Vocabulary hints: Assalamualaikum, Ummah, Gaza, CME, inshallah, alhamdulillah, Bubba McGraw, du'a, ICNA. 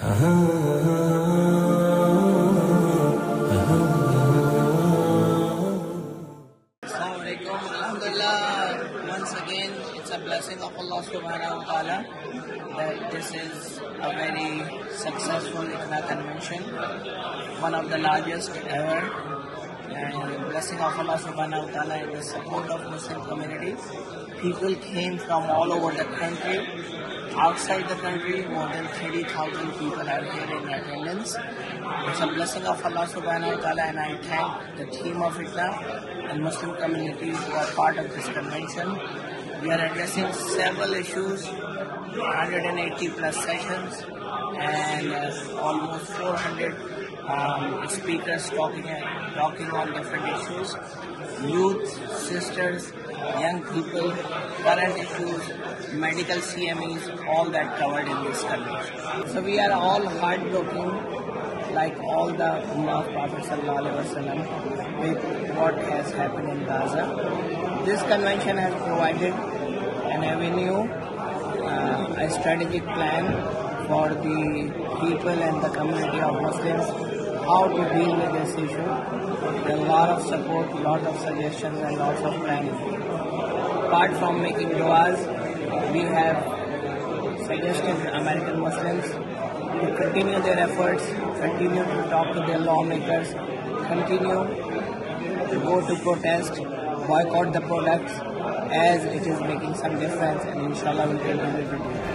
Assalamualaikum, alhamdulillah. Once again, it's a blessing of Allah subhanahu wa ta'ala that this is a very successful ICNA convention, one of the largest ever, and blessing of Allah subhanahu wa ta'ala and the support of Muslim community. People came from all over the country. Outside the country, more than 30,000 people are here in attendance. It's a blessing of Allah subhanahu wa ta'ala, and I thank the team of ICNA and Muslim communities who are part of this convention. We are addressing several issues, 180 plus sessions, and almost 400 speakers talking on different issues. Youth, sisters, young people, current issues, medical CMEs, all that covered in this convention. So we are all heartbroken, like all the Ummah of Prophet ﷺ, with what has happened in Gaza. This convention has provided an avenue, a strategic plan for the people and the community of Muslims how to deal with this issue. There are a lot of support, a lot of suggestions, and lots of planning. Apart from making du'as, we have suggested American Muslims to continue their efforts, continue to talk to their lawmakers, continue to go to protest, boycott the products, as it is making some difference, and inshallah we'll continue to do it.